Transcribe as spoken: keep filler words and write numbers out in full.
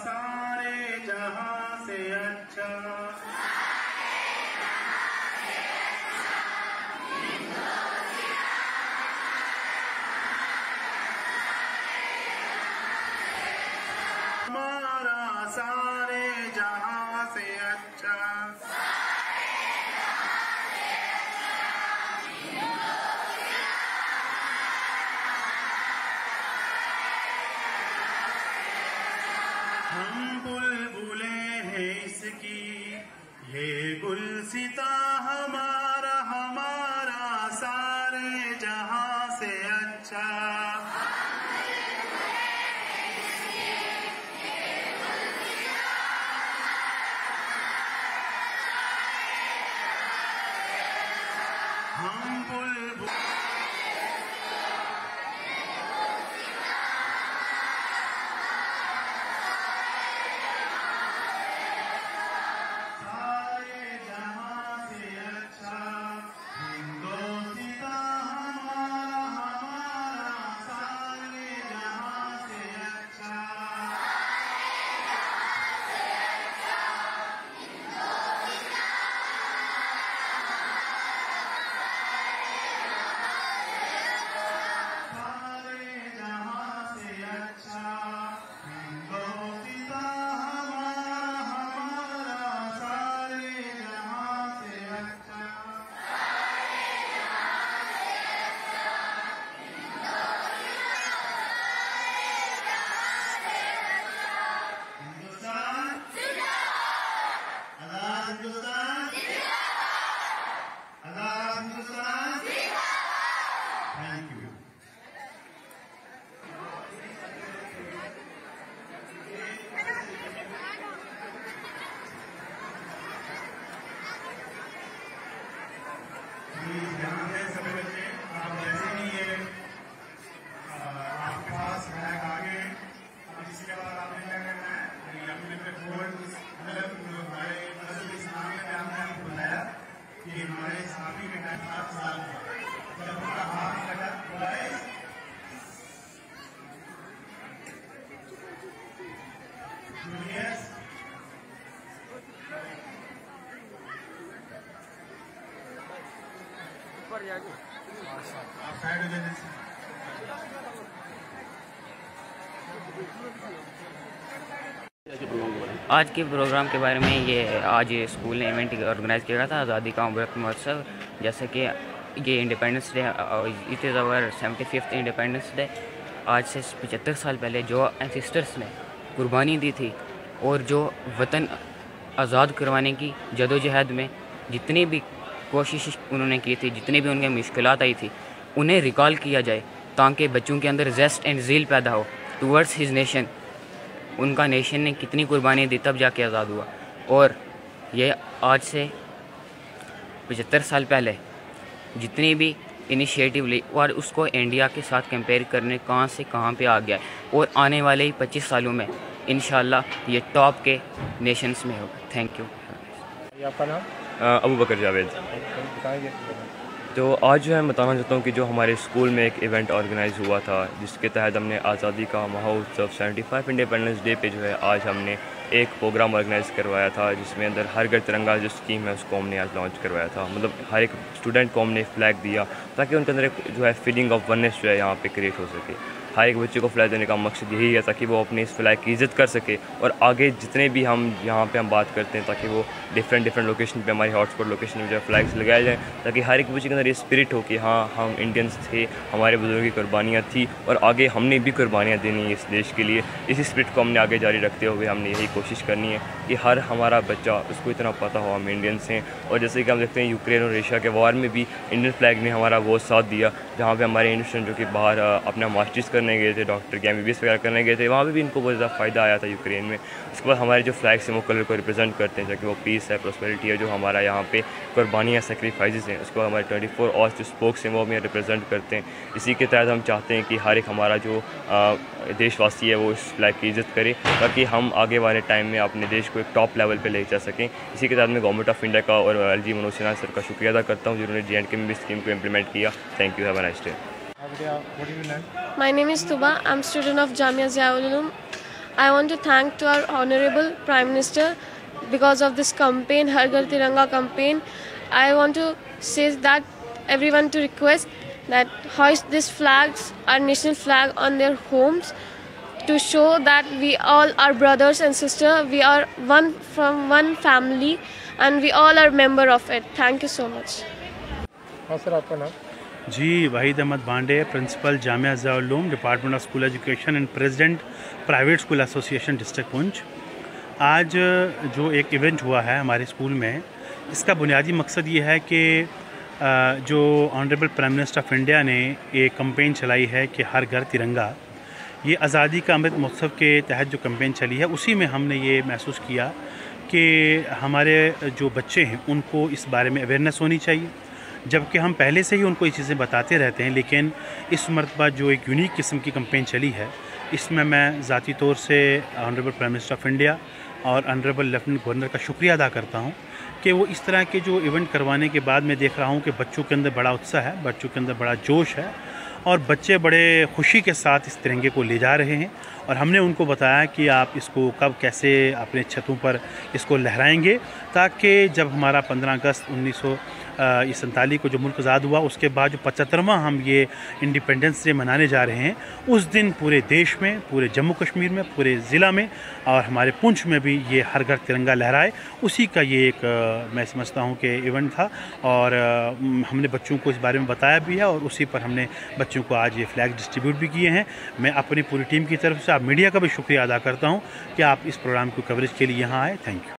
सारे जहां से अच्छा हमारा सारे जहां से अच्छा इसकी ये गुलसिता हमारा हमारा सारे जहां से अच्छा हम बुलबुल ऊपर जाके आप साइड में जाइए। आज के प्रोग्राम के बारे में ये आज स्कूल ने इवेंट ऑर्गेनाइज किया था आज़ादी का अमृत महोत्सव, जैसे कि ये independence day, it is our seventy fifth independence day. आज से पचहत्तर साल पहले जो एंसेस्टर्स ने कुर्बानी दी थी और जो वतन आज़ाद करवाने की जदोजहद में जितनी भी कोशिश उन्होंने की थी, जितनी भी उनके मुश्किलात आई थी, उन्हें रिकॉल किया जाए ताकि बच्चों के अंदर जेस्ट एंड जील पैदा हो टूवर्ड्स हिज नेशन। उनका नेशन ने कितनी कुर्बानी दी तब जाके आज़ाद हुआ, और ये आज से पचहत्तर साल पहले जितनी भी इनिशिएटिव ली और उसको इंडिया के साथ कंपेयर करने कहाँ से कहाँ पे आ गया है, और आने वाले ही पच्चीस सालों में इंशाल्लाह ये टॉप के नेशंस में होगा। Thank you. आपका नाम? अबू बकर जावेद। तो आज जो है मैं बताना चाहता हूँ कि जो हमारे स्कूल में एक इवेंट ऑर्गेनाइज़ हुआ था जिसके तहत हमने आज़ादी का महोत्सव सेवेंटी फाइव इंडिपेंडेंस डे पे जो है आज हमने एक प्रोग्राम ऑर्गेनाइज़ करवाया था, जिसमें अंदर हर घर तिरंगा जो स्कीम है उसको हमने आज लॉन्च करवाया था। मतलब हर एक स्टूडेंट को हमने फ्लैग दिया ताकि उनके अंदर एक जो है फीलिंग ऑफ वननेस जो है यहाँ पर क्रिएट हो सके। हर एक बच्चे को फ्लैग देने का मकसद यही है ताकि वो अपने इस फ्लैग की इज़्ज़त कर सके, और आगे जितने भी हम यहाँ पे हम बात करते हैं ताकि वो डिफरेंट डिफरेंट लोकेशन पे, हमारी हॉटस्पॉट लोकेशन में जो फ्लैग्स लगाए जाएँ ताकि हर एक बच्चे के अंदर ये स्पिरिट हो कि हाँ हम इंडियंस थे, हमारे बुजुर्गों की कुर्बानियाँ थी और आगे हमने भी कुर्बानियाँ देनी है इस देश के लिए। इसी स्पिरिट को हमने आगे जारी रखते हुए हमने यही कोशिश करनी है कि हर हमारा बच्चा उसको इतना पता हो हम इंडियंस हैं। और जैसे कि हम देखते हैं यूक्रेन और रशिया के वॉर में भी इंडियन फ्लैग ने हमारा वो साथ दिया, जहाँ पर हमारे इंडियन स्टूडेंट जो कि बाहर अपना मास्टर्स करने गए थे, डॉक्टर के एम बी बी एस वगैरह करने गए थे, वहाँ पे भी इनको बहुत ज़्यादा फ़ायदा आया था यूक्रेन में। उसके बाद हमारे जो फ्लैग्स हैं वो कलर को रिप्रेजेंट करते हैं, जबकि वो पीस है, प्रॉस्पेरिटी है, जो हमारा यहाँ पे कुर्बानियाँ, सेक्रीफाइसेस हैं। उसके बाद हमारे ट्वेंटी फोर और जो स्पोक्स हैं वो हमें रिप्रेजेंट करते हैं। इसी के तहत हम चाहते हैं कि हर एक हमारा जो आ, देशवासी है वो इस फ्लैग की इज़्ज़त करे ताकि हम आगे वाले टाइम में अपने देश को एक टॉप लेवल पर ले जा सकें। इसी के तहत मैं गवर्नमेंट ऑफ इंडिया का और L G Manoj Sinha sir का शुक्रिया अदा करता हूँ जिन्होंने जे एंड के में भी स्कीम को इम्प्लीमेंट किया। Thank you. Have a nice day. My name is Tuba. I'm student of Jamia Azharul Uloom. I want to thank to our Honorable Prime Minister because of this campaign, Har Ghar Tiranga campaign. I want to say that everyone to request that hoist these flags, our national flag, on their homes to show that we all are brothers and sisters. We are one from one family, and we all are member of it. Thank you so much. हाँ sir, आपका नाम? जी, Wahid Ahmad Bande, principal Jamia Azharul Uloom, department of school education and president private school association district Poonch. आज जो एक event हुआ है हमारे स्कूल में, इसका बुनियादी मकसद ये है कि जो honourable prime minister of India ने एक कम्पेन चलाई है कि हर घर तिरंगा, ये आज़ादी का अमृत महोत्सव के तहत जो कम्पेन चली है, उसी में हमने ये महसूस किया कि हमारे जो बच्चे हैं उनको इस बारे में अवेयरनेस होनी चाहिए, जबकि हम पहले से ही उनको ये चीज़ें बताते रहते हैं। लेकिन इस मरतबा जो एक यूनिक किस्म की कम्पेन चली है, इसमें मैं ज़ाती तौर से honourable prime minister of India और ऑनरेबल लेफ्टिनेंट गवर्नर का शुक्रिया अदा करता हूँ कि वो इस तरह के जो इवेंट करवाने के बाद मैं देख रहा हूँ कि बच्चों के अंदर बड़ा उत्साह है, बच्चों के अंदर बड़ा जोश है और बच्चे बड़े खुशी के साथ इस तिरंगे को ले जा रहे हैं। और हमने उनको बताया कि आप इसको कब कैसे अपने छतों पर इसको लहराएंगे, ताकि जब हमारा पंद्रह अगस्त उन्नीस सौ सैंतालीस को जो मुल्क आज़ाद हुआ, उसके बाद जो पचहत्तरवां हम ये इंडिपेंडेंस डे मनाने जा रहे हैं, उस दिन पूरे देश में, पूरे जम्मू कश्मीर में, पूरे ज़िला में और हमारे पुंछ में भी ये हर घर तिरंगा लहराए, उसी का ये एक मैं समझता हूँ कि इवेंट था। और हमने बच्चों को इस बारे में बताया भी है और उसी पर हमने बच्चों को आज ये फ्लैग डिस्ट्रीब्यूट भी किए हैं। मैं अपनी पूरी टीम की तरफ से आप मीडिया का भी शुक्रिया अदा करता हूँ कि आप इस प्रोग्राम की कवरेज के लिए यहाँ आए। Thank you.